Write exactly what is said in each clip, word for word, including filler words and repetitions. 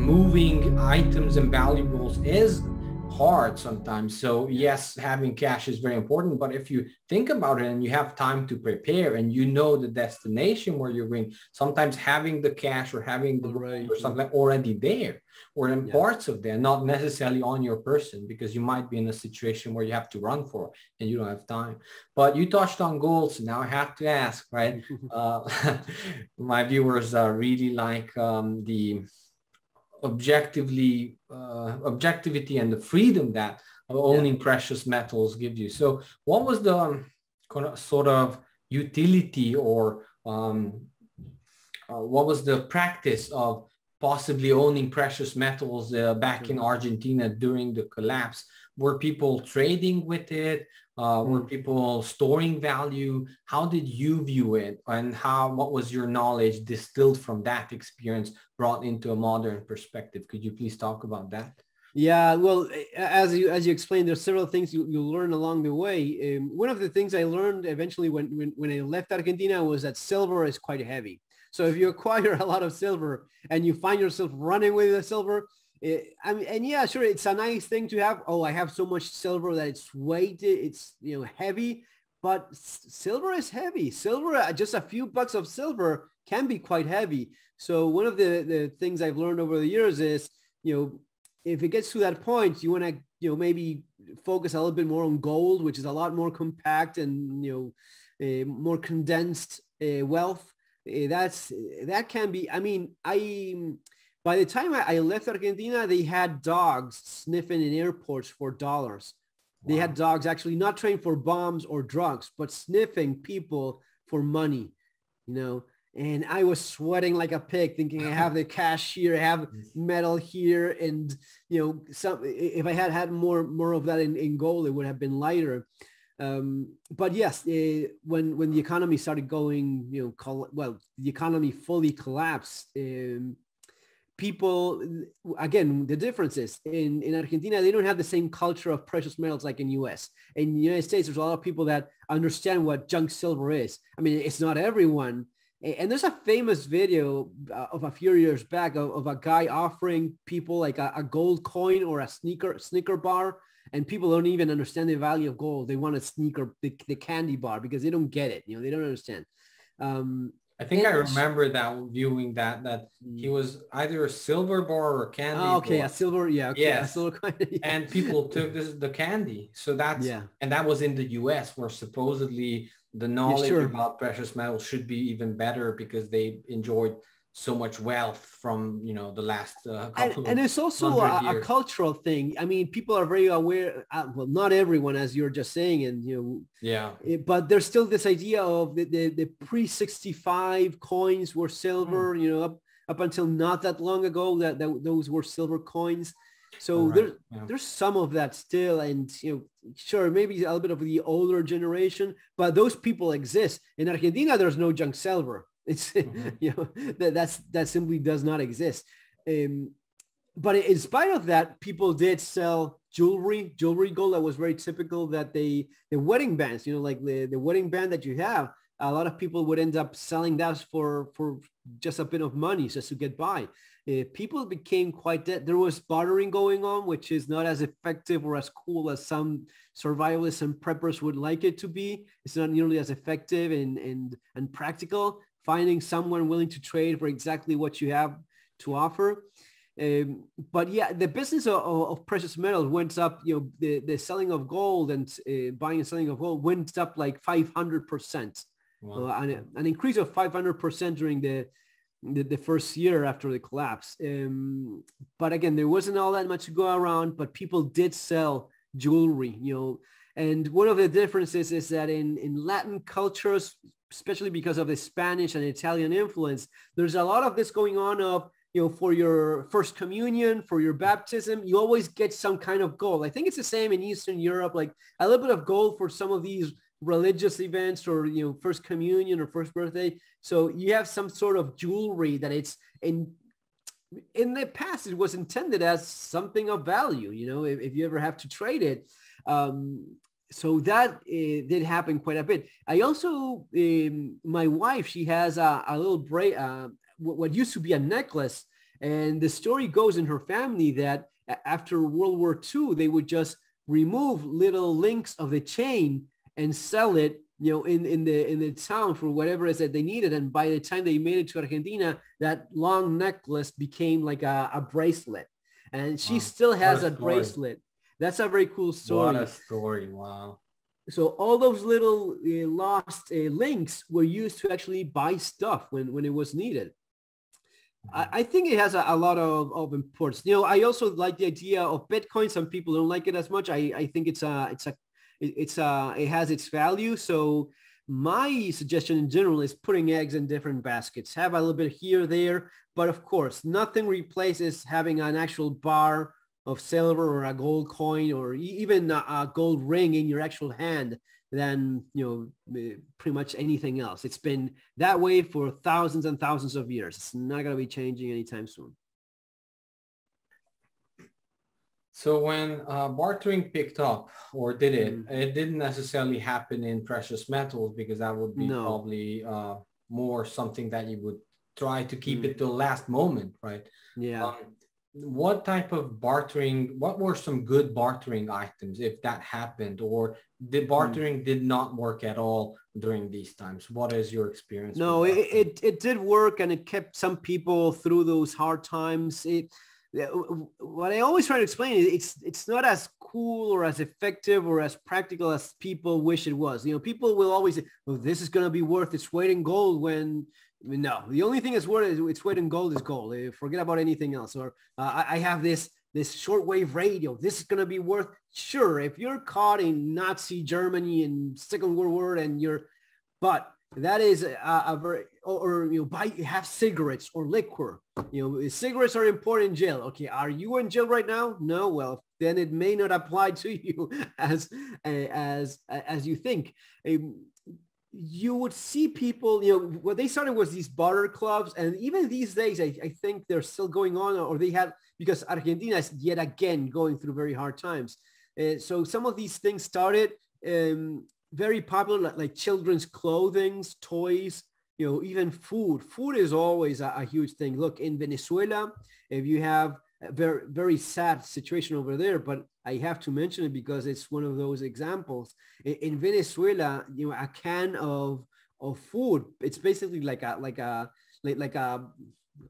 moving items and valuables is hard sometimes. So yes, having cash is very important, but if you think about it and you have time to prepare and you know the destination where you're going, sometimes having the cash or having the right or something already there or in yeah. parts of there, not necessarily on your person, because you might be in a situation where you have to run for it and you don't have time. But you touched on goals. Now I have to ask, right? uh, my viewers are really like um, the objectively uh, objectivity and the freedom that owning yeah. precious metals gives you. So what was the um, kind of, sort of utility or um, uh, what was the practice of possibly owning precious metals uh, back mm-hmm. in Argentina during the collapse? Were people trading with it? Uh, were people storing value? How did you view it? And how, what was your knowledge distilled from that experience brought into a modern perspective? Could you please talk about that? Yeah, well, as you, as you explained, there's several things you, you learn along the way. Um, one of the things I learned eventually when, when, when I left Argentina was that silver is quite heavy. So if you acquire a lot of silver and you find yourself running with the silver, It, I mean, and yeah, sure, it's a nice thing to have. Oh, I have so much silver that it's weighted, it's, you know, heavy, but silver is heavy. Silver, just a few bucks of silver can be quite heavy. So one of the, the things I've learned over the years is, you know, if it gets to that point, you want to, you know, maybe focus a little bit more on gold, which is a lot more compact and, you know, uh, more condensed uh, wealth. Uh, that's, that can be, I mean, I... By the time I left Argentina, they had dogs sniffing in airports for dollars. Wow. They had dogs actually not trained for bombs or drugs, but sniffing people for money, you know. And I was sweating like a pig thinking I have the cash here, I have metal here. And, you know, some, if I had had more, more of that in, in gold, it would have been lighter. Um, but yes, uh, when, when the economy started going, you know, call, well, the economy fully collapsed. Um, people, again, the difference is in, in Argentina, they don't have the same culture of precious metals like in the U S. In the United States, there's a lot of people that understand what junk silver is. I mean, it's not everyone. And there's a famous video of a few years back of, of a guy offering people like a, a gold coin or a sneaker, sneaker bar. And people don't even understand the value of gold. They want a sneaker, the, the candy bar, because they don't get it. You know, they don't understand. Um, I think I remember that viewing that, that he was either a silver bar or a candy. Oh, okay. Bar. A silver. Yeah. Okay. Yes. A silver coin, yeah. And people took this, the candy. So that's, yeah. and that was in the U S where supposedly the knowledge yeah, sure. about precious metals should be even better because they enjoyed so much wealth from, you know, the last uh, couple and, and it's also a, a cultural thing. I mean, people are very aware, uh, well, not everyone, as you're just saying, and you know, yeah, it, but there's still this idea of the, the, the pre sixty-five coins were silver, mm. you know, up, up until not that long ago that, that those were silver coins. So right. there's, yeah. there's some of that still. And, you know, sure, maybe a little bit of the older generation, but those people exist. In Argentina, there's no junk silver. It's, you know, that, that's, that simply does not exist. Um, but in spite of that, people did sell jewelry, jewelry gold. That was very typical that they, the wedding bands, you know, like the, the wedding band that you have, a lot of people would end up selling that for, for just a bit of money just to get by. Uh, people became quite dead. There was bartering going on, which is not as effective or as cool as some survivalists and preppers would like it to be. It's not nearly as effective and, and, and practical. Finding someone willing to trade for exactly what you have to offer. Um, but yeah, the business of, of precious metals went up, you know, the, the selling of gold and uh, buying and selling of gold went up like five hundred percent. Wow. Uh, an, an increase of five hundred percent during the, the, the first year after the collapse. Um, but again, there wasn't all that much to go around, but people did sell jewelry, you know. And one of the differences is that in, in Latin cultures, especially because of the Spanish and Italian influence, there's a lot of this going on of, you know, for your first communion, for your baptism, you always get some kind of gold. I think it's the same in Eastern Europe, like a little bit of gold for some of these religious events or, you know, first communion or first birthday. So you have some sort of jewelry that it's in, in the past, it was intended as something of value, you know, if, if you ever have to trade it. Um, So that uh, did happen quite a bit. I also, um, my wife, she has a, a little braid, uh, what used to be a necklace, And the story goes in her family that after World War Two, they would just remove little links of the chain and sell it, you know, in, in the in the town for whatever it is that they needed. And by the time they made it to Argentina, that long necklace became like a, a bracelet. And she wow. still has a, a bracelet. That's a very cool story. What a story, wow. So all those little uh, lost uh, links were used to actually buy stuff when, when it was needed. I, I think it has a, a lot of, of importance. You know, I also like the idea of Bitcoin. Some people don't like it as much. I, I think it's a, it's a, it's a, it has its value. So my suggestion in general is putting eggs in different baskets. Have a little bit here, there, but of course, nothing replaces having an actual bar of silver or a gold coin or even a gold ring in your actual hand than, you know, pretty much anything else. It's been that way for thousands and thousands of years. It's not going to be changing anytime soon. So when uh, bartering picked up, or did it, mm. it didn't necessarily happen in precious metals, because that would be no. probably uh, more something that you would try to keep mm. it till the last moment, right? Yeah. Um, what type of bartering, what were some good bartering items if that happened, or the bartering mm. did not work at all during these times? What is your experience? No, it, it, it did work, and it kept some people through those hard times. It, what I always try to explain is it's, it's not as cool or as effective or as practical as people wish it was. You know, people will always say, well, this is going to be worth its weight in gold, when no, the only thing that's worth its weight in gold is gold. Forget about anything else. Or uh, I have this, this shortwave radio. This is going to be worth, sure, if you're caught in Nazi Germany and Second World War and you're, but that is a, a very, or, or you know, buy, have cigarettes or liquor. You know, cigarettes are important in jail. Okay, are you in jail right now? No, well, then it may not apply to you as, as, as you think. You would see people, you know, what they started was these barter clubs. And even these days, I, I think they're still going on, or they have, because Argentina is yet again going through very hard times. Uh, so some of these things started um, very popular, like, like children's clothing, toys, you know, even food. Food is always a, a huge thing. Look, in Venezuela, if you have a very, very sad situation over there, but I have to mention it because it's one of those examples. In, in Venezuela, you know, a can of, of food, it's basically like a, like a, like, like a,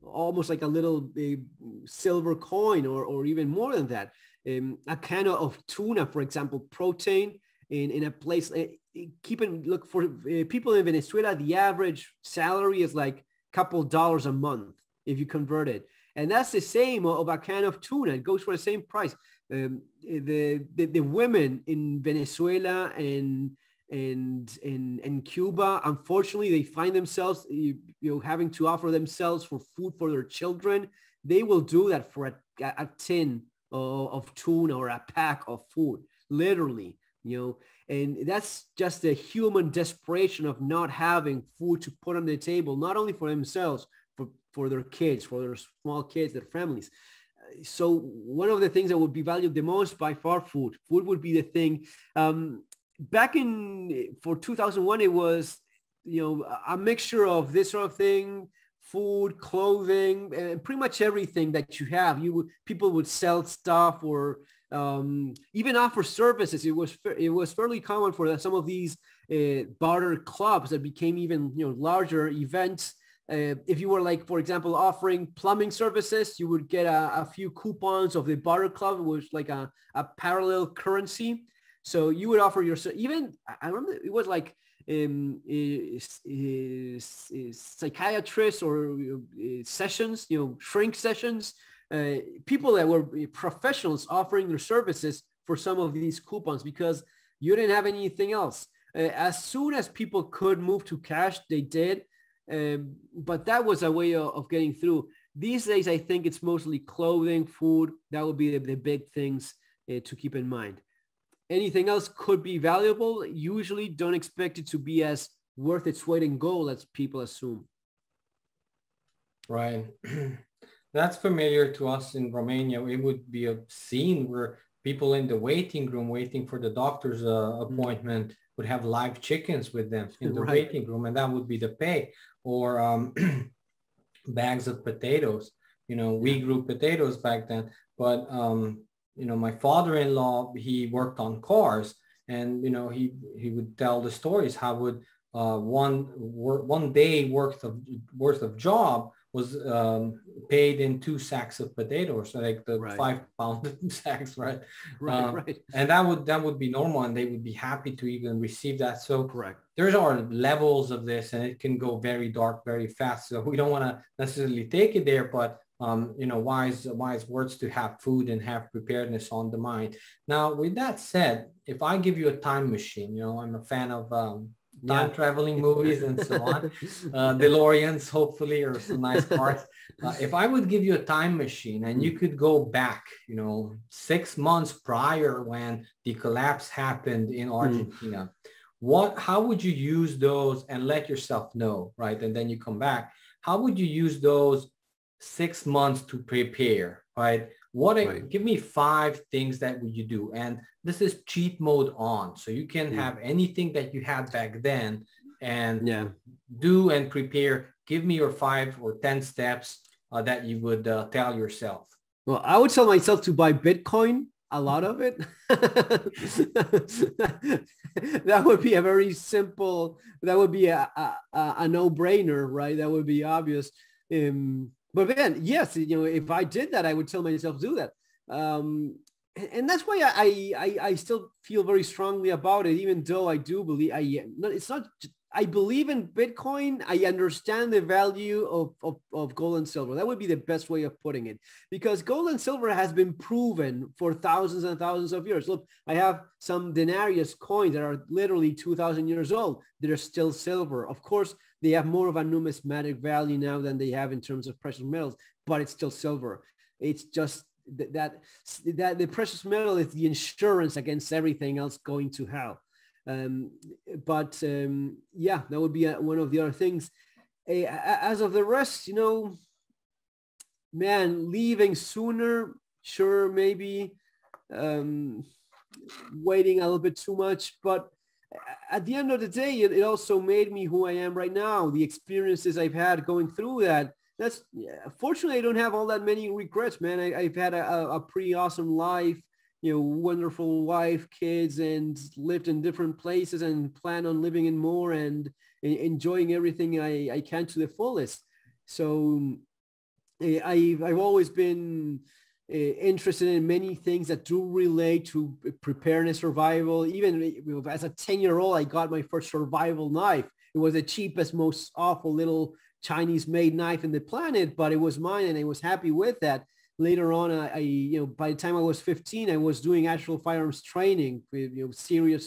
almost like a little a silver coin, or, or even more than that. Um, a can of tuna, for example, protein in, in a place, uh, keep in, look for uh, people in Venezuela, the average salary is like a couple dollars a month if you convert it. And that's the same of a can of tuna. It goes for the same price. Um, the, the, the women in Venezuela and, and, and, and Cuba, unfortunately, they find themselves, you, you know, having to offer themselves for food for their children. They will do that for a, a tin of, of tuna or a pack of food, literally, you know. And that's just the human desperation of not having food to put on the table, not only for themselves, for their kids, for their small kids, their families. So one of the things that would be valued the most by far, food. Food would be the thing. Um, back in, for two thousand one, it was, you know, a mixture of this sort of thing, food, clothing, and pretty much everything that you have. You would, people would sell stuff, or um, even offer services. It was, it was fairly common for some of these uh, barter clubs that became even, you know, larger events. Uh, if you were, like, for example, offering plumbing services, you would get a, a few coupons of the barter club, which was like a, a parallel currency. So you would offer your, even, I remember it was like um, is, is, is psychiatrists or uh, sessions, you know, shrink sessions, uh, people that were professionals offering their services for some of these coupons because you didn't have anything else. Uh, as soon as people could move to cash, they did. Um, but that was a way of, of getting through. These days, I think it's mostly clothing, food. That would be the, the big things uh, to keep in mind. Anything else could be valuable. Usually don't expect it to be as worth its weight in gold as people assume. Right. That's familiar to us in Romania. It would be a scene where people in the waiting room waiting for the doctor's uh, appointment mm-hmm. would have live chickens with them in the right. waiting room, and that would be the pay, or um, bags of potatoes. You know, we grew potatoes back then, but, um, you know, my father-in-law, he worked on cars, and, you know, he, he would tell the stories how would uh, one, one day worth of, worth of job was um, paid in two sacks of potatoes, like the right. five pound sacks, right? Right, um, right. And that would that would be normal, and they would be happy to even receive that. So correct. There's our levels of this, and it can go very dark very fast. So we don't want to necessarily take it there, but um, you know, wise wise words to have food and have preparedness on the mind. Now, with that said, if I give you a time machine, you know, I'm a fan of Um, time yeah. traveling movies and so on, uh, DeLoreans, hopefully, or some nice cars. Uh, if I would give you a time machine and you could go back, you know, six months prior when the collapse happened in Argentina, mm. what, how would you use those and let yourself know, right? And then you come back. How would you use those six months to prepare, right? What, right. give me five things that would you do? And this is cheat mode on, so you can yeah. have anything that you had back then and yeah. do and prepare. Give me your five or ten steps uh, that you would uh, tell yourself. Well, I would tell myself to buy Bitcoin, a lot of it. That would be a very simple, that would be a, a, a no-brainer, right? That would be obvious. Um, But then, yes, you know, if I did that, I would tell myself to do that. Um, and that's why I, I, I still feel very strongly about it, even though I do believe, I, it's not, I believe in Bitcoin. I understand the value of, of, of gold and silver. That would be the best way of putting it, because gold and silver has been proven for thousands and thousands of years. Look, I have some denarius coins that are literally two thousand years old. They're still silver. Of course, they have more of a numismatic value now than they have in terms of precious metals, but it's still silver. It's just that, that, that the precious metal is the insurance against everything else going to hell. Um, but um, yeah, that would be a, one of the other things. Uh, as of the rest, you know, man, leaving sooner, sure, maybe um, waiting a little bit too much, but at the end of the day, it also made me who I am right now. The experiences I've had going through that, that's, fortunately, I don't have all that many regrets, man. I, I've had a, a pretty awesome life, you know, wonderful wife, kids, and lived in different places and plan on living in more and enjoying everything I, I can to the fullest. So I've, I've always been interested in many things that do relate to preparedness, survival. Even as a ten-year-old, I got my first survival knife. It was the cheapest, most awful little Chinese-made knife in the planet, but it was mine, and I was happy with that. Later on, I, I you know, by the time I was fifteen, I was doing actual firearms training, you know, serious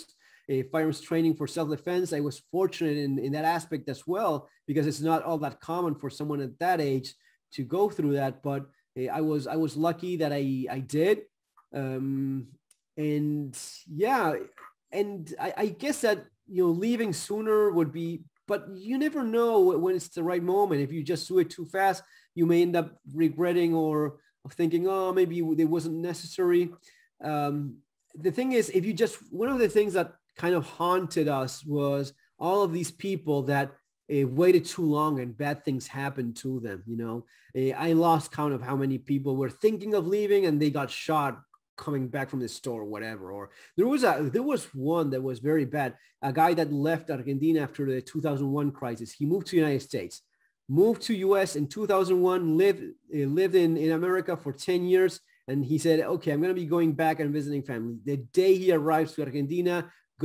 uh, firearms training for self-defense. I was fortunate in, in that aspect as well, because it's not all that common for someone at that age to go through that, but I was I was lucky that I I did, um, and yeah, and I, I guess that, you know, leaving sooner would be, but you never know when it's the right moment. If you just do it too fast, you may end up regretting or thinking, oh, maybe it wasn't necessary. Um, the thing is, if you just, one of the things that kind of haunted us was all of these people that Uh, waited too long and bad things happened to them. You know, uh, I lost count of how many people were thinking of leaving and they got shot coming back from the store or whatever. Or there was a, there was one that was very bad. A guy that left Argentina after the two thousand one crisis. He moved to the United States, moved to U S in two thousand one, lived, uh, lived in, in America for ten years. And he said, okay, I'm going to be going back and visiting family. The day he arrives to Argentina,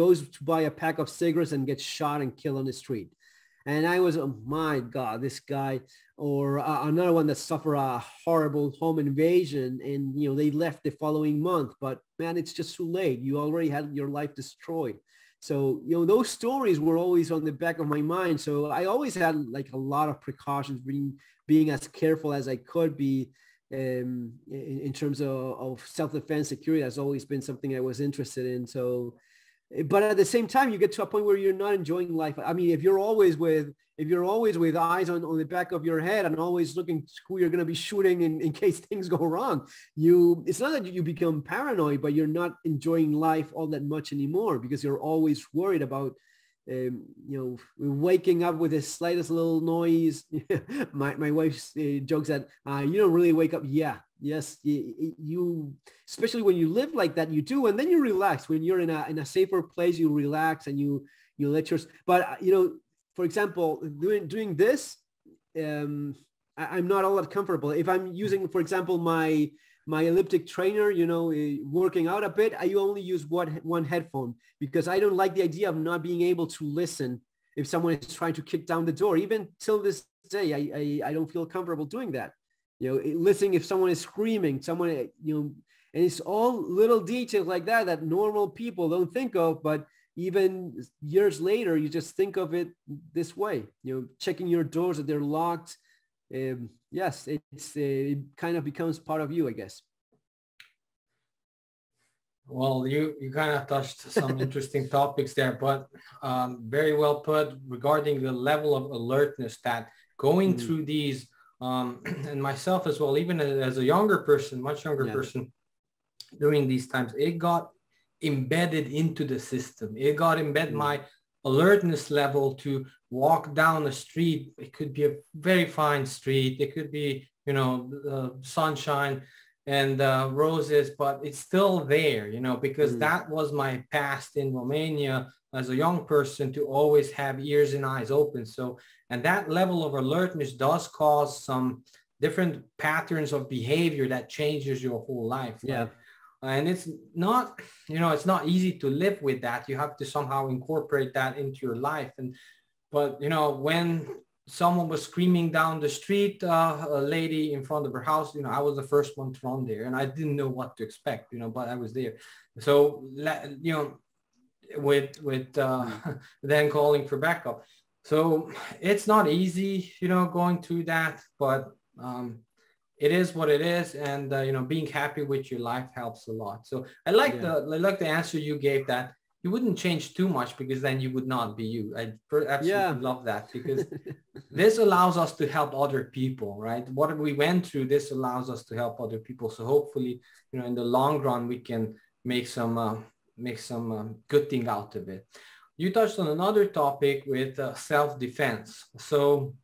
goes to buy a pack of cigarettes and gets shot and killed on the street. And I was, oh my God, this guy, or uh, another one that suffered a horrible home invasion and, you know, they left the following month, but man, it's just too late. You already had your life destroyed. So, you know, those stories were always on the back of my mind. So I always had like a lot of precautions, being, being as careful as I could be um, in, in terms of, of self-defense. Security has always been something I was interested in. So, but at the same time, you get to a point where you're not enjoying life. I mean, if you're always with, if you're always with eyes on, on the back of your head and always looking who you're going to be shooting in, in case things go wrong, you, it's not that you become paranoid, but you're not enjoying life all that much anymore because you're always worried about um, you know, waking up with the slightest little noise. my, my wife uh, jokes that uh, you don't really wake up. Yeah, yes, you, you, especially when you live like that, you do. And then you relax. When you're in a, in a safer place, you relax and you, you let your, but you know, for example, doing, doing this, um, I, I'm not all that comfortable. If I'm using, for example, my, my elliptic trainer, you know, working out a bit, I only use one, one headphone because I don't like the idea of not being able to listen if someone is trying to kick down the door. Even till this day, I, I, I don't feel comfortable doing that. You know, listening if someone is screaming, someone, you know, and it's all little details like that that normal people don't think of, but even years later, you just think of it this way, you know, checking your doors that they're locked. Um, yes, it's, uh, it kind of becomes part of you, I guess. Well, you, you kind of touched some interesting topics there, but um, very well put regarding the level of alertness that going mm. through these, um, and myself as well, even as a younger person, much younger yeah. person, during these times, it got embedded into the system. It got embedded mm. my alertness level to walk down a street. It could be a very fine street. It could be, you know, uh, sunshine and uh, roses, but it's still there, you know, because mm. that was my past in Romania as a young person, to always have ears and eyes open. So, and that level of alertness does cause some different patterns of behavior that changes your whole life. Yeah. Like, and it's not, you know, it's not easy to live with that. You have to somehow incorporate that into your life. And, but, you know, when someone was screaming down the street, uh, a lady in front of her house, you know, I was the first one thrown there and I didn't know what to expect, you know, but I was there. So, you know, with, with uh, then calling for backup. So it's not easy, you know, going through that, but, um, it is what it is, and uh, you know, being happy with your life helps a lot. So I like yeah. the I like the answer you gave, that you wouldn't change too much because then you would not be you. I absolutely yeah. love that, because this allows us to help other people, right? What we went through, this allows us to help other people. So hopefully, you know, in the long run, we can make some uh, make some um, good thing out of it. You touched on another topic with uh, self-defense. So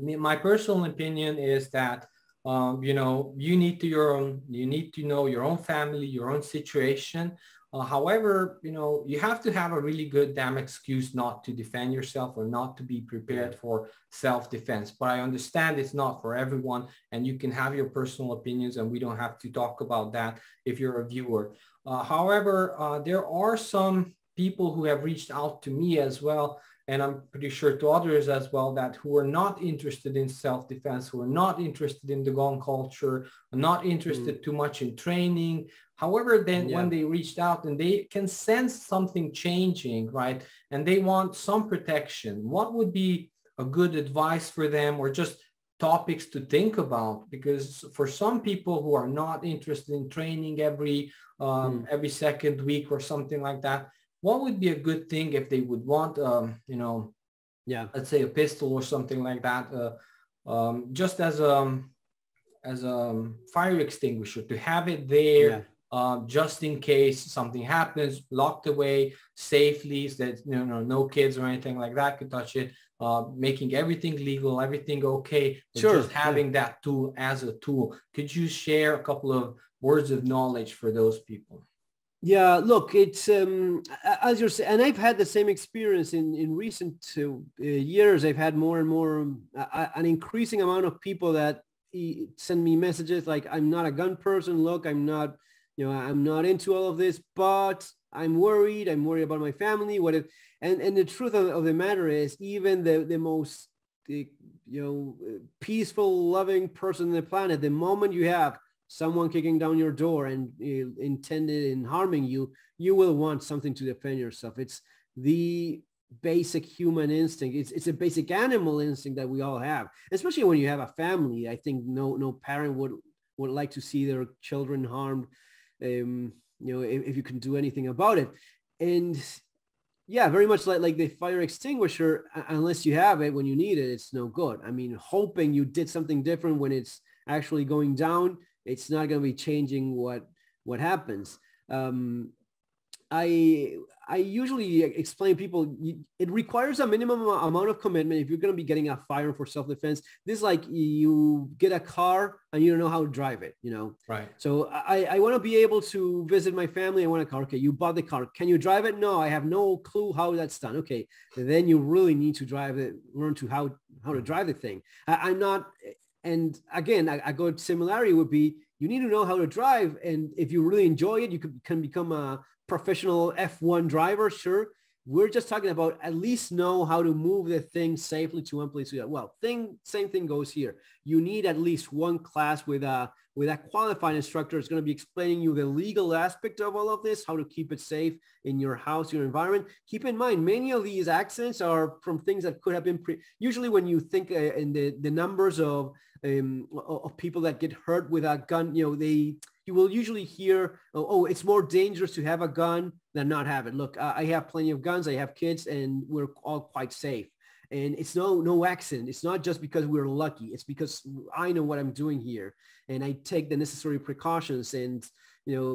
my personal opinion is that. Um, you know, you need to your own, you need to know your own family, your own situation. Uh, however, you know, you have to have a really good damn excuse not to defend yourself or not to be prepared for self-defense. But I understand it's not for everyone, and you can have your personal opinions, and we don't have to talk about that if you're a viewer. Uh, however, uh, there are some people who have reached out to me as well, and I'm pretty sure to others as well, that who are not interested in self-defense, who are not interested in the gun culture, are not interested mm. too much in training. However, then yeah. when they reached out and they can sense something changing, right? And they want some protection. What would be a good advice for them, or just topics to think about? Because for some people who are not interested in training every, um, mm. every second week or something like that, what would be a good thing if they would want, um, you know, yeah, let's say a pistol or something like that, uh, um, just as a, as a fire extinguisher, to have it there, yeah. uh, just in case something happens, locked away safely, so that, you know, no kids or anything like that could touch it, uh, making everything legal, everything okay, sure. just having yeah. that tool as a tool. Could you share a couple of words of knowledge for those people? Yeah, look, it's um, as you're saying, and I've had the same experience in in recent two, uh, years. I've had more and more um, a, an increasing amount of people that send me messages like, "I'm not a gun person. Look, I'm not, you know, I'm not into all of this, but I'm worried. I'm worried about my family. What if?" And and the truth of, of the matter is, even the the most the, you know peaceful, loving person on the planet, the moment you have someone kicking down your door and uh, intended in harming you, you will want something to defend yourself. It's the basic human instinct. It's, it's a basic animal instinct that we all have, especially when you have a family. I think no no parent would, would like to see their children harmed, um, you know, if, if you can do anything about it. And yeah, very much like, like the fire extinguisher, unless you have it when you need it, it's no good. I mean, hoping you did something different when it's actually going down, it's not going to be changing what what happens. Um, I I usually explain to people, it requires a minimum amount of commitment if you're going to be getting a firearm for self-defense. This is like you get a car and you don't know how to drive it, you know? Right. So I, I want to be able to visit my family. I want a car. Okay, you bought the car. Can you drive it? No, I have no clue how that's done. Okay, then you really need to drive it, learn to how, how to drive the thing. I, I'm not, and again, I, I go similarity would be, you need to know how to drive. And if you really enjoy it, you can, can become a professional F one driver. Sure. We're just talking about at least know how to move the thing safely to one place to that. Well, thing, same thing goes here. You need at least one class with a, with a qualified instructor is going to be explaining you the legal aspect of all of this, how to keep it safe in your house, your environment. Keep in mind, many of these accidents are from things that could have been pre usually when you think uh, in the, the numbers of Um, of people that get hurt with a gun, you know, they, you will usually hear, oh, oh it's more dangerous to have a gun than not have it. Look, I have plenty of guns, I have kids, and we're all quite safe. And it's no, no accident. It's not just because we're lucky. It's because I know what I'm doing here and I take the necessary precautions. And, you know,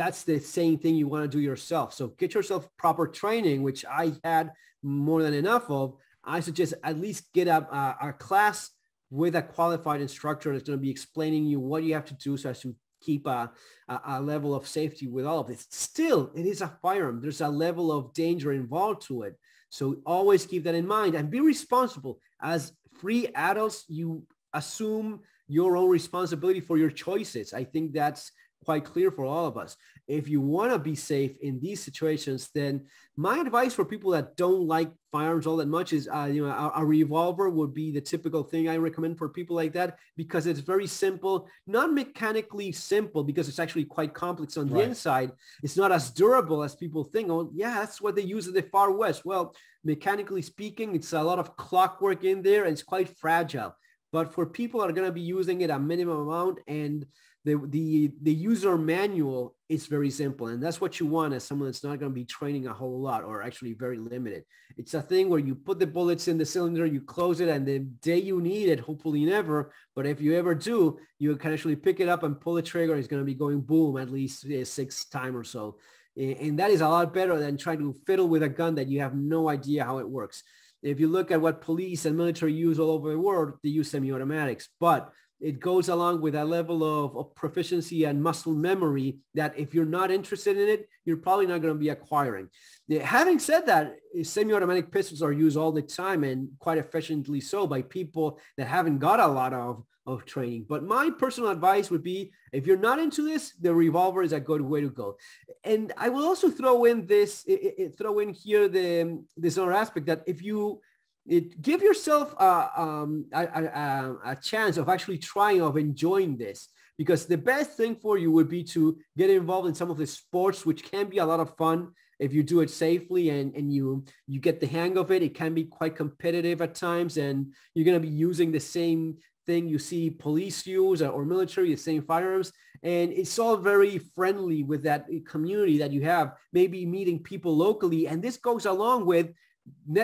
that's the same thing you want to do yourself. So get yourself proper training, which I had more than enough of. I suggest at least get up uh, our class with a qualified instructor that's going to be explaining you what you have to do so as to keep a, a, a level of safety with all of this. Still, it is a firearm. There's a level of danger involved to it. So always keep that in mind and be responsible. As free adults, you assume your own responsibility for your choices. I think that's quite clear for all of us. If you want to be safe in these situations, then my advice for people that don't like firearms all that much is, uh, you know, a, a revolver would be the typical thing I recommend for people like that, because it's very simple, not mechanically simple, because it's actually quite complex on the right. inside. It's not as durable as people think. Oh, yeah, that's what they use in the Far West. Well, mechanically speaking, it's a lot of clockwork in there and it's quite fragile. But for people that are going to be using it a minimum amount, and the, the, the user manual is very simple. And that's what you want as someone that's not going to be training a whole lot, or actually very limited. It's a thing where you put the bullets in the cylinder, you close it, and the day you need it, hopefully never, but if you ever do, you can actually pick it up and pull the trigger. It's going to be going boom at least six times or so. And that is a lot better than trying to fiddle with a gun that you have no idea how it works. If you look at what police and military use all over the world, they use semi-automatics, but it goes along with a level of, of proficiency and muscle memory that if you're not interested in it, you're probably not going to be acquiring. Now, having said that, semi-automatic pistols are used all the time, and quite efficiently so, by people that haven't got a lot of, of training. But my personal advice would be, if you're not into this, the revolver is a good way to go. And I will also throw in this, it, it, throw in here the, this other aspect that if you It, give yourself a, um, a, a, a chance of actually trying, of enjoying this, because the best thing for you would be to get involved in some of the sports, which can be a lot of fun if you do it safely and, and you, you get the hang of it. It can be quite competitive at times, and you're going to be using the same thing you see police use or, or military, the same firearms. And it's all very friendly with that community that you have, maybe meeting people locally. And this goes along with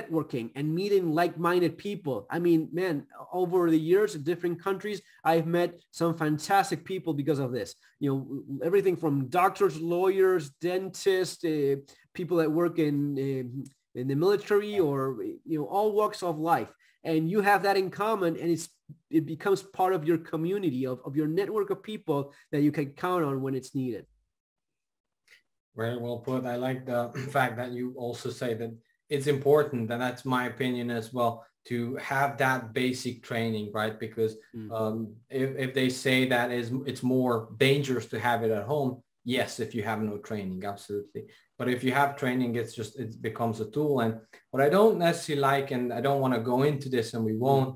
networking and meeting like-minded people. I mean, man, over the years in different countries, I've met some fantastic people because of this. You know, everything from doctors, lawyers, dentists, uh, people that work in, uh, in the military, or, you know, all walks of life. And you have that in common, and it's, it becomes part of your community, of, of your network of people that you can count on when it's needed. Very well put. I like the fact that you also say that it's important, and that's my opinion as well, to have that basic training, right? Because mm-hmm. um, if, if they say that is it's more dangerous to have it at home, yes, if you have no training, absolutely. But if you have training, it's just, it becomes a tool. And what I don't necessarily like, and I don't want to go into this, and we won't,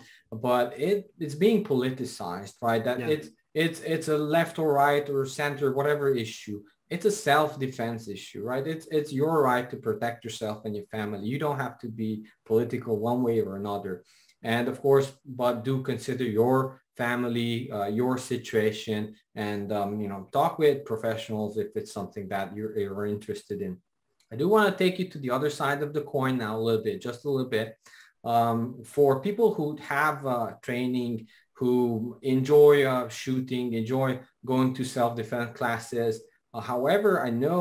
but it it's being politicized, right? That yeah. it's it's it's a left or right or center, whatever issue. It's a self-defense issue, right? It's, it's your right to protect yourself and your family. You don't have to be political one way or another. And of course, but do consider your family, uh, your situation, and um, you know, talk with professionals if it's something that you're, you're interested in. I do want to take you to the other side of the coin now a little bit, just a little bit. Um, for people who have uh, training, who enjoy uh, shooting, enjoy going to self-defense classes. However, I know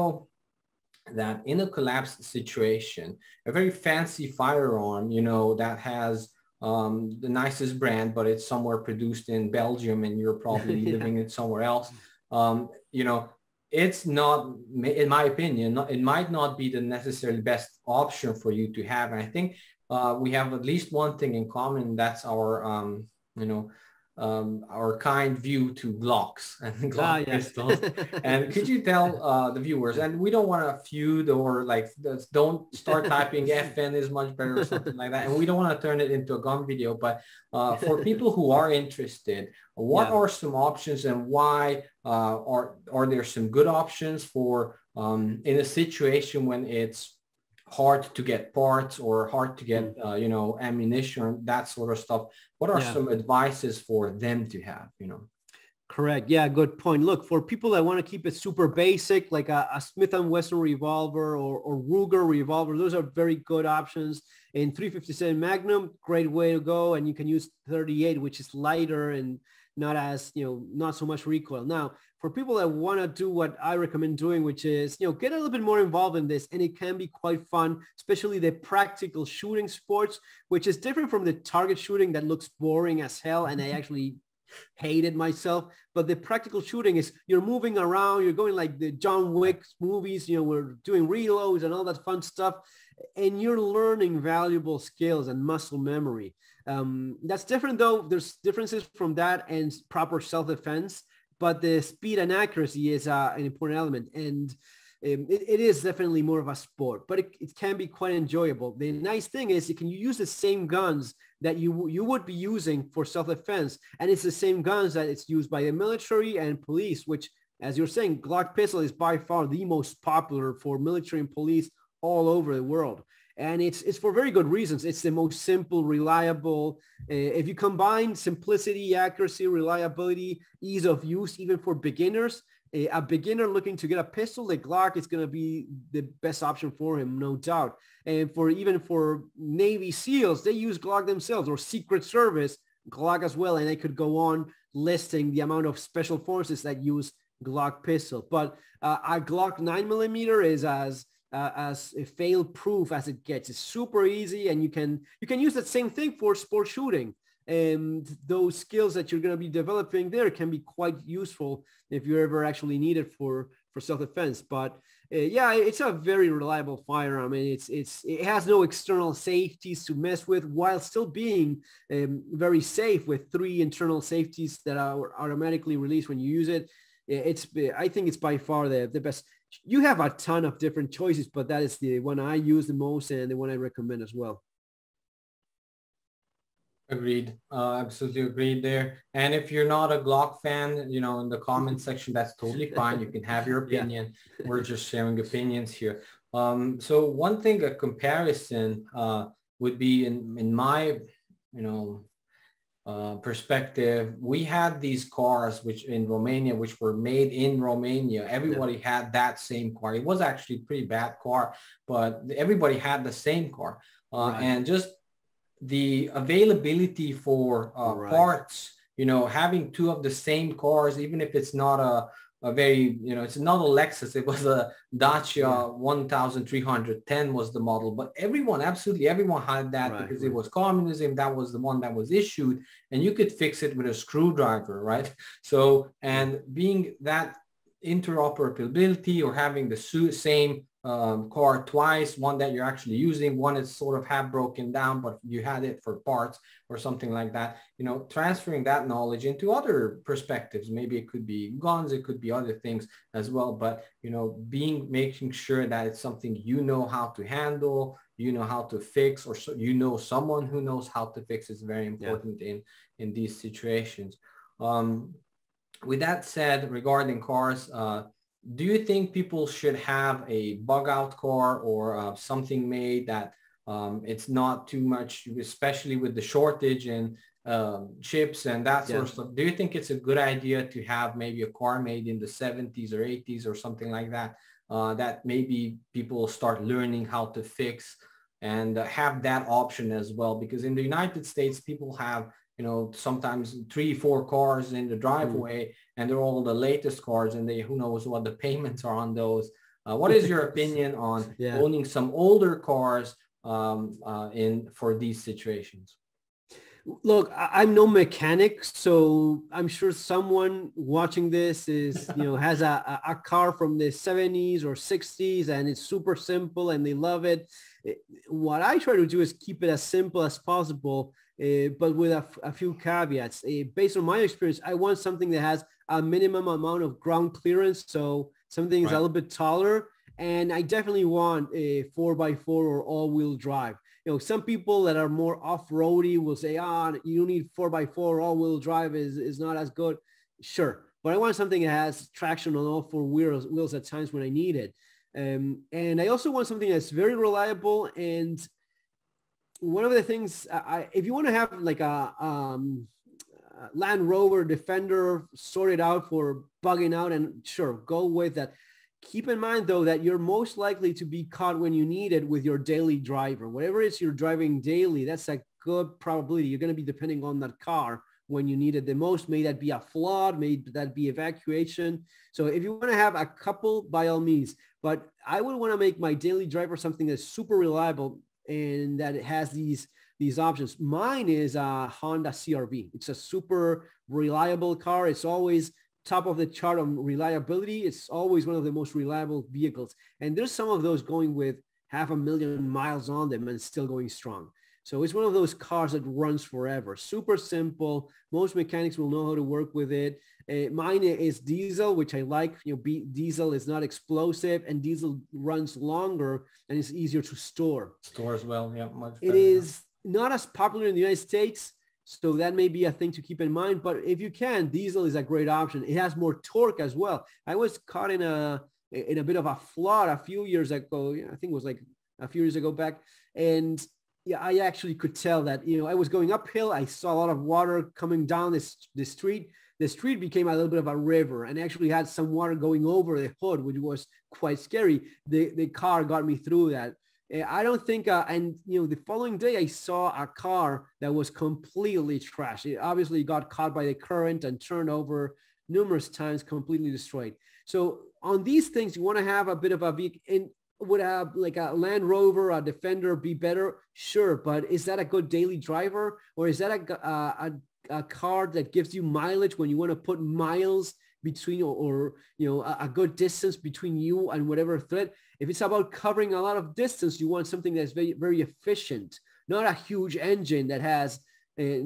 that in a collapsed situation, a very fancy firearm, you know, that has um, the nicest brand, but it's somewhere produced in Belgium and you're probably yeah. living it somewhere else. Um, you know, it's not, in my opinion, not, it might not be the necessarily best option for you to have. And I think uh, we have at least one thing in common. That's our, um, you know, um, our kind view to Glocks and Glock ah, yes. pistols. And could you tell uh, the viewers, and we don't want to feud or like, don't start typing F N is much better or something like that. And we don't want to turn it into a gun video, but uh, for people who are interested, what yeah. are some options and why uh, are, are there some good options for um, in a situation when it's hard to get parts or hard to get, uh, you know, ammunition, that sort of stuff. What are yeah. some advices for them to have, you know? Correct. Yeah, good point. Look, for people that want to keep it super basic, like a, a Smith and Wesson revolver or, or Ruger revolver, those are very good options. In three fifty-seven Magnum, great way to go. And you can use thirty-eight, which is lighter and not as, you know, not so much recoil. Now, for people that want to do what I recommend doing, which is, you know, get a little bit more involved in this, and it can be quite fun, especially the practical shooting sports, which is different from the target shooting that looks boring as hell. And I actually hated myself, but the practical shooting is you're moving around, you're going like the John Wick movies, you know, we're doing reloads and all that fun stuff. And you're learning valuable skills and muscle memory. Um, that's different though. There's differences from that and proper self-defense, but the speed and accuracy is uh, an important element. And um, it, it is definitely more of a sport, but it, it can be quite enjoyable. The nice thing is you can use the same guns that you, you would be using for self-defense. And it's the same guns that it's used by the military and police, which, as you're saying, Glock pistol is by far the most popular for military and police all over the world. And it's, it's for very good reasons. It's the most simple, reliable. Uh, if you combine simplicity, accuracy, reliability, ease of use, even for beginners, a, a beginner looking to get a pistol, the Glock is going to be the best option for him, no doubt. And for even for Navy SEALs, they use Glock themselves, or Secret Service, Glock as well. And I could go on listing the amount of special forces that use Glock pistol. But uh, a Glock nine millimeter is as Uh, as fail-proof as it gets. It's super easy, and you can you can use that same thing for sport shooting. And those skills that you're going to be developing there can be quite useful if you ever actually need it for for self-defense. But uh, yeah, it's a very reliable firearm, and it's it's it has no external safeties to mess with, while still being um, very safe with three internal safeties that are automatically released when you use it. It's I think it's by far the the best. You have a ton of different choices, but that is the one I use the most and the one I recommend as well. Agreed. Uh, absolutely agreed there. And if you're not a Glock fan, you know, in the comment section, that's totally fine. You can have your opinion. Yeah. We're just sharing opinions here. Um, so one thing, a comparison uh, would be in, in my, you know, Uh, perspective, we had these cars which in Romania which were made in Romania. Everybody yeah. had that same car. It was actually a pretty bad car, but everybody had the same car. Uh, right. And just the availability for uh, right. parts, you know, having two of the same cars, even if it's not a a very, you know, it's not a Lexus, it was a Dacia one thousand three hundred ten was the model, but everyone, absolutely everyone had that right, because right. it was communism, that was the one that was issued, and you could fix it with a screwdriver, right? So, and being that interoperability or having the same um, car twice, one that you're actually using, one is sort of half broken down, but you had it for parts or something like that, you know, transferring that knowledge into other perspectives. Maybe it could be guns, it could be other things as well, but, you know, being, making sure that it's something you know how to handle, you know how to fix, or so, you know, someone who knows how to fix is very important yeah. in, in these situations. Um, with that said, regarding cars, uh, do you think people should have a bug out car or uh, something made that um, it's not too much, especially with the shortage in uh, chips and that sort yeah. of stuff? Do you think it's a good idea to have maybe a car made in the seventies or eighties or something like that, uh, that maybe people start learning how to fix and uh, have that option as well? Because in the United States, people have, you know, sometimes three, four cars in the driveway, mm. and they're all the latest cars, and they, who knows what the payments are on those. Uh, what is your opinion on yeah. owning some older cars um, uh, in for these situations? Look, I'm no mechanic, so I'm sure someone watching this is, you know, has a, a car from the seventies or sixties and it's super simple and they love it. What I try to do is keep it as simple as possible, uh, but with a, a few caveats. Uh, based on my experience, I want something that has a minimum amount of ground clearance, so something that's right. a little bit taller. And I definitely want a four by four or all-wheel drive. You know, some people that are more off-roady will say, ah, oh, you need four by four, all-wheel drive is, is not as good. Sure. But I want something that has traction on all four wheels, wheels at times when I need it. Um, and I also want something that's very reliable. And one of the things, I, if you want to have like a um, Land Rover Defender sorted out for bugging out, and sure, go with that. Keep in mind, though, that you're most likely to be caught when you need it with your daily driver. Whatever it is you're driving daily, that's a good probability. You're going to be depending on that car when you need it the most. May that be a flood, may that be evacuation. So if you want to have a couple, by all means. But I would want to make my daily driver something that's super reliable and that it has these, these options. Mine is a Honda C R V. It's a super reliable car. It's always top of the chart on reliability. It's always one of the most reliable vehicles. And there's some of those going with half a million miles on them and still going strong. So it's one of those cars that runs forever. Super simple. Most mechanics will know how to work with it. Uh, mine is diesel, which I like. You know, be, diesel is not explosive, and diesel runs longer and it's easier to store. Stores well, yeah. Much better. It is not as popular in the United States, so that may be a thing to keep in mind. But if you can, diesel is a great option. It has more torque as well. I was caught in a in a bit of a flood a few years ago. I think it was like a few years ago back. And yeah, I actually could tell that, you know, I was going uphill. I saw a lot of water coming down this the street. The street became a little bit of a river and actually had some water going over the hood, which was quite scary. The, the car got me through that. I don't think, uh, and you know, the following day I saw a car that was completely trashed. It obviously got caught by the current and turned over numerous times, completely destroyed. So on these things, you want to have a bit of a big, and would have like a Land Rover, a Defender be better? Sure, but is that a good daily driver? Or is that a, a, a car that gives you mileage when you want to put miles between, or, or you know, a, a good distance between you and whatever threat? If it's about covering a lot of distance, you want something that's very, very efficient, not a huge engine that has a,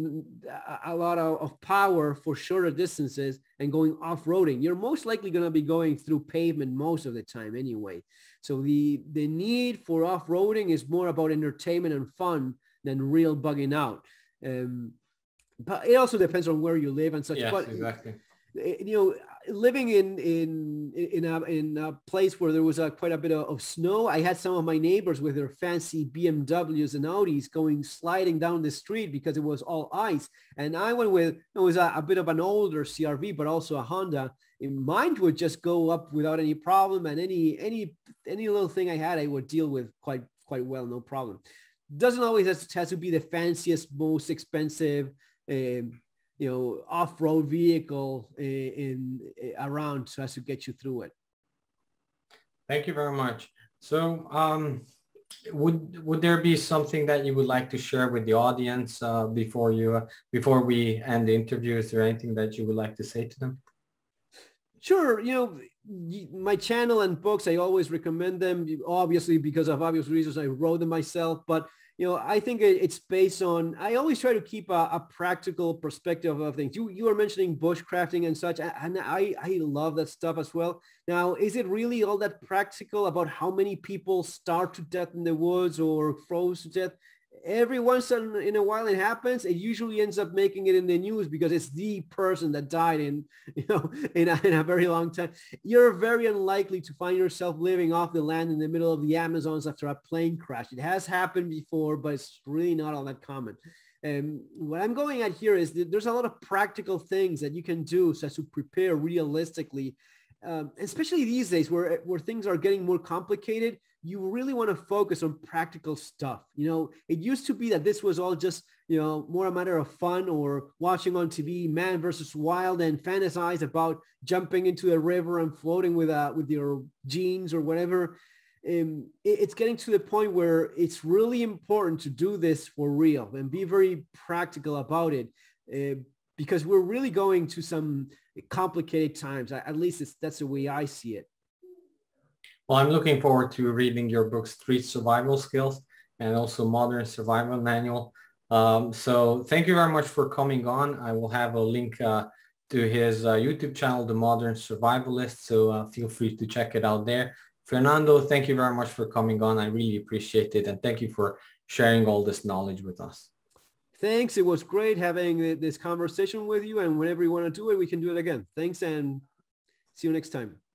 a lot of, of power for shorter distances and going off-roading. You're most likely going to be going through pavement most of the time anyway. So the, the need for off-roading is more about entertainment and fun than real bugging out. Um, but it also depends on where you live and such. Yes, but, exactly. You know, living in in in a, in a place where there was a, quite a bit of, of snow, I had some of my neighbors with their fancy B M Ws and Audis going sliding down the street because it was all ice. And I went with, it was a, a bit of an older C R V, but also a Honda. And mine would just go up without any problem, and any any any little thing I had, I would deal with quite quite well, no problem. Doesn't always have to be the fanciest, most expensive Um, you know, off-road vehicle in, in around so as to get you through it. Thank you very much. So um, would, would there be something that you would like to share with the audience uh, before you, uh, before we end the interview? Is there anything that you would like to say to them? Sure. You know, my channel and books, I always recommend them, obviously, because of obvious reasons. I wrote them myself, but you know, I think it's based on, I always try to keep a, a practical perspective of things. You you were mentioning bushcrafting and such, and I, I love that stuff as well. Now, is it really all that practical about how many people starve to death in the woods or froze to death? Every once in a while it happens. It usually ends up making it in the news because it's the person that died in, you know, in a, in a very long time. You're very unlikely to find yourself living off the land in the middle of the Amazons after a plane crash. It has happened before, but it's really not all that common. And um, what I'm going at here is that there's a lot of practical things that you can do so as to prepare realistically, um, especially these days where, where things are getting more complicated. You really want to focus on practical stuff. You know, it used to be that this was all just you know, more a matter of fun or watching on T V Man versus Wild and fantasize about jumping into a river and floating with uh, with your jeans or whatever. Um, it, it's getting to the point where it's really important to do this for real and be very practical about it, uh, because we're really going to some complicated times. At least it's, that's the way I see it. Well, I'm looking forward to reading your book, Street Survival Skills, and also Modern Survival Manual. Um, so thank you very much for coming on. I will have a link uh, to his uh, YouTube channel, The Modern Survivalist, so uh, feel free to check it out there. Fernando, thank you very much for coming on. I really appreciate it, and thank you for sharing all this knowledge with us. Thanks. It was great having this conversation with you, and whenever you want to do it, we can do it again. Thanks, and see you next time.